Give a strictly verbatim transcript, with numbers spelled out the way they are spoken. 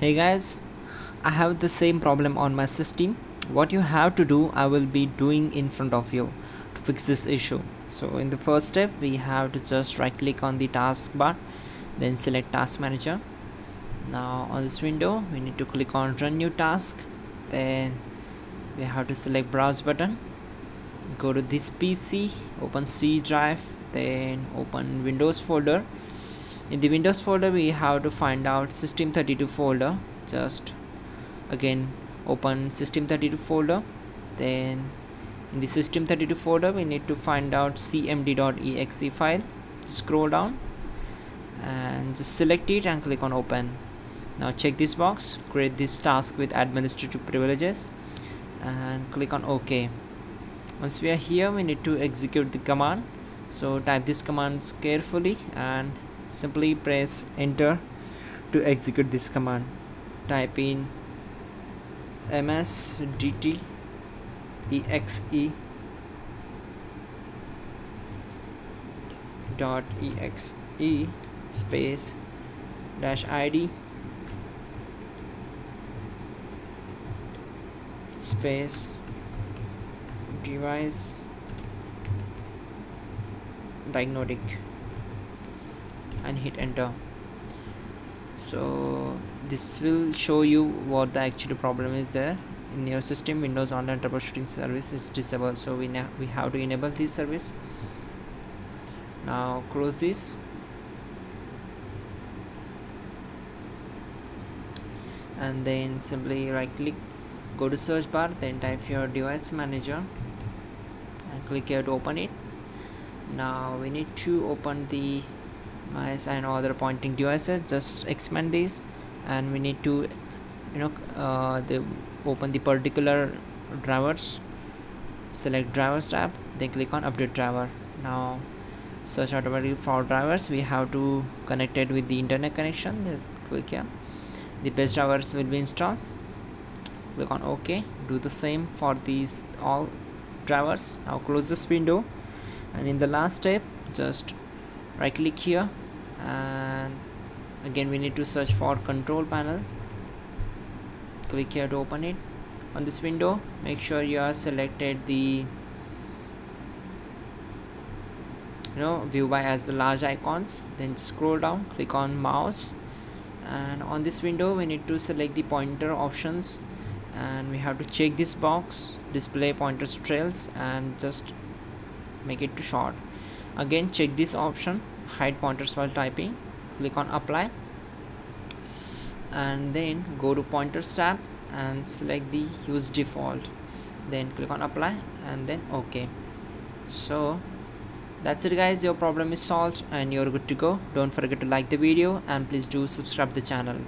Hey guys, I have the same problem on my system. What you have to do, I will be doing in front of you to fix this issue. So in the first step, we have to just right click on the taskbar, then select task manager. Now on this window, we need to click on run new task, then we have to select browse button, go to this P C, open C drive, then open Windows folder. In the Windows folder, we have to find out system thirty-two folder. Just again open system thirty-two folder, then in the system thirty-two folder we need to find out cmd.exe file. Scroll down and just select it and click on open. Now check this box, create this task with administrative privileges, and click on OK. Once we are here, we need to execute the command, so type this command carefully and simply press enter to execute this command. Type in msdt exe dot exe space dash id space device diagnostic and hit enter. So this will show you what the actual problem is there in your system. Windows Online Troubleshooting service is disabled, so we now we have to enable this service. Now close this. And then simply right click, go to search bar, then type your device manager and click here to open it. Now we need to open the mice and other pointing devices. Just expand this, and we need to you know uh, the open the particular drivers. Select drivers tab, then click on update driver. Now search automatically for drivers. We have to connect it with the internet connection. Then click here, the best drivers will be installed. Click on OK. Do the same for these all drivers. Now close this window, and in the last step, just right click here, and again we need to search for control panel. Click here to open it. On this window, make sure you are selected the you know view by as the large icons, then scroll down, click on mouse, and on this window we need to select the pointer options, and we have to check this box, display pointers trails, and just make it to short. Again check this option, hide pointers while typing. Click on apply, and then go to pointers tab and select the use default, then click on apply and then OK. So that's it guys, your problem is solved and you're good to go. Don't forget to like the video and please do subscribe the channel.